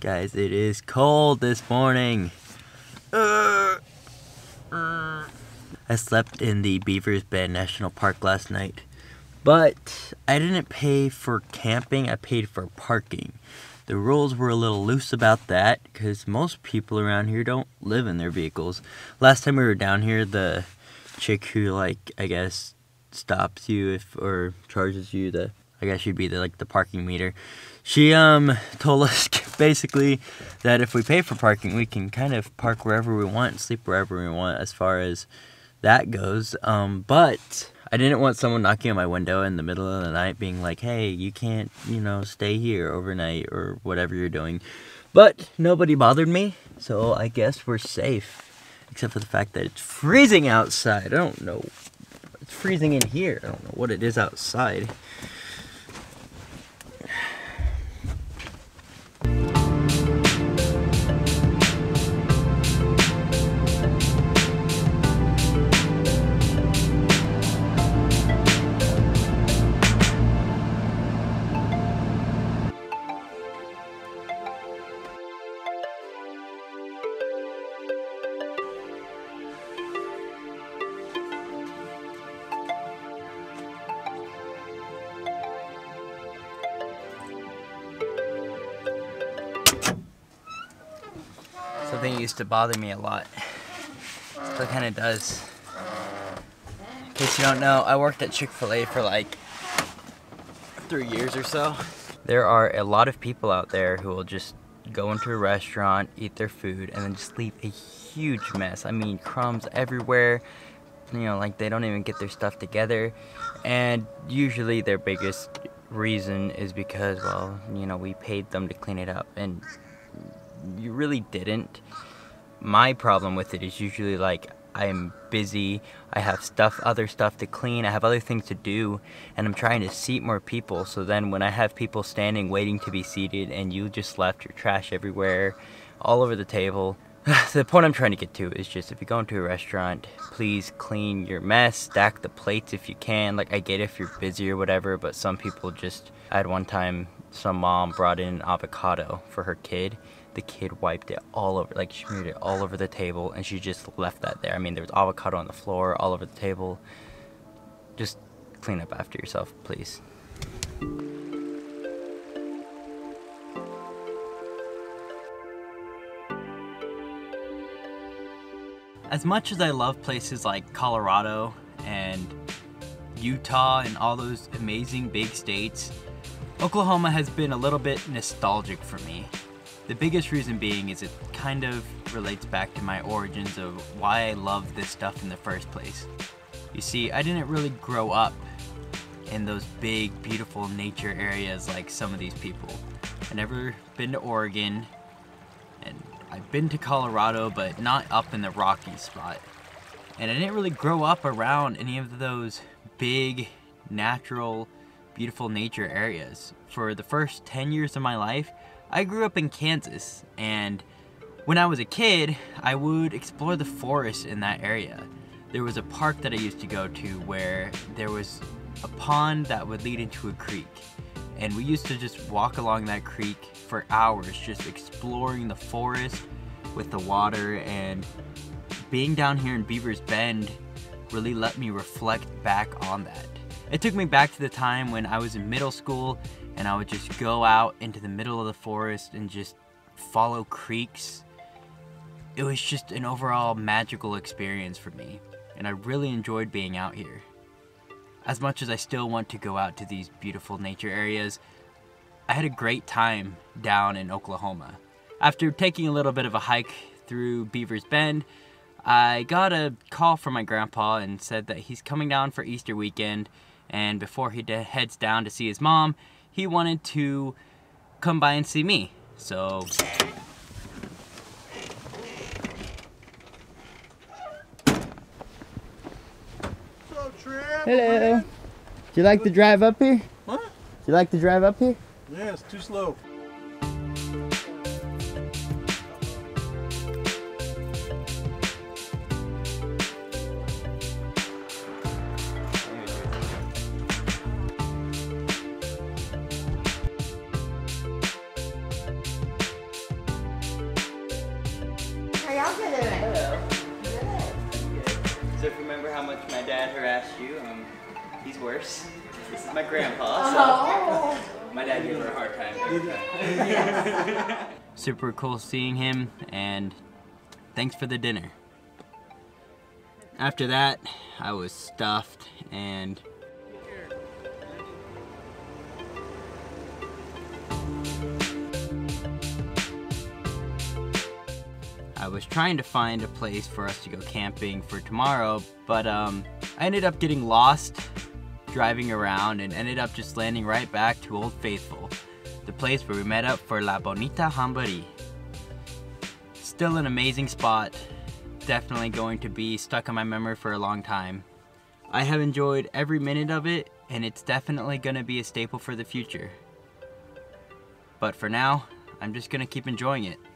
Guys, it is cold this morning. I slept in the Beavers Bend National Park last night, but I didn't pay for camping, I paid for parking. The rules were a little loose about that because most people around here don't live in their vehicles. Last time we were down here, the chick who, like, I guess stops you or charges you the, I guess you'd be the parking meter. She told us basically that if we pay for parking, we can kind of park wherever we want and sleep wherever we want as far as that goes. But I didn't want someone knocking on my window in the middle of the night being like, hey, you can't, you know, stay here overnight or whatever you're doing. But nobody bothered me, so I guess we're safe. Except for the fact that it's freezing outside. I don't know. It's freezing in here. I don't know what it is outside. Something used to bother me a lot. Still kind of does. In case you don't know, I worked at Chick-fil-A for like 3 years or so. There are a lot of people out there who will just go into a restaurant, eat their food, and then just leave a huge mess. I mean, crumbs everywhere. You know, like they don't even get their stuff together. And usually their biggest reason is because, well, you know, we paid them to clean it up. And you really didn't. My problem with it is usually like I'm busy, I have other stuff to clean, I have other things to do, and I'm trying to seat more people. So then when I have people standing waiting to be seated and you just left your trash everywhere, all over the table. So the point I'm trying to get to is just if you go into a restaurant, please clean your mess, stack the plates if you can. Like I get if you're busy or whatever, but some people just, I had one time some mom brought in an avocado for her kid. The kid wiped it all over, like she smeared it all over the table, and she just left that there. I mean, there was avocado on the floor, all over the table. Just clean up after yourself, please. As much as I love places like Colorado and Utah and all those amazing big states, Oklahoma has been a little bit nostalgic for me. The biggest reason being is it kind of relates back to my origins of why I love this stuff in the first place. You see, I didn't really grow up in those big, beautiful nature areas like some of these people. I've never been to Oregon, and I've been to Colorado, but not up in the Rocky spot. And I didn't really grow up around any of those big, natural, beautiful nature areas. For the first 10 years of my life, I grew up in Kansas, and when I was a kid, I would explore the forest in that area. There was a park that I used to go to where there was a pond that would lead into a creek, and we used to just walk along that creek for hours, just exploring the forest with the water. And being down here in Beavers Bend really let me reflect back on that. It took me back to the time when I was in middle school and I would just go out into the middle of the forest and just follow creeks. It was just an overall magical experience for me, and I really enjoyed being out here. As much as I still want to go out to these beautiful nature areas, I had a great time down in Oklahoma. After taking a little bit of a hike through Beavers Bend, I got a call from my grandpa and said that he's coming down for Easter weekend, and before he heads down to see his mom, he wanted to come by and see me. So Trip! Hello. Do you like to drive up here? What? Do you like to drive up here? Yeah, it's too slow. So if you remember how much my dad harassed you, he's worse. This is my grandpa, so my dad gave her a hard time. Super cool seeing him, and thanks for the dinner. After that, I was stuffed and I was trying to find a place for us to go camping for tomorrow, but I ended up getting lost driving around and ended up just landing right back to Old Faithful, the place where we met up for La Bonita Hamburi. Still an amazing spot, definitely going to be stuck in my memory for a long time. I have enjoyed every minute of it, and it's definitely going to be a staple for the future. But for now, I'm just going to keep enjoying it.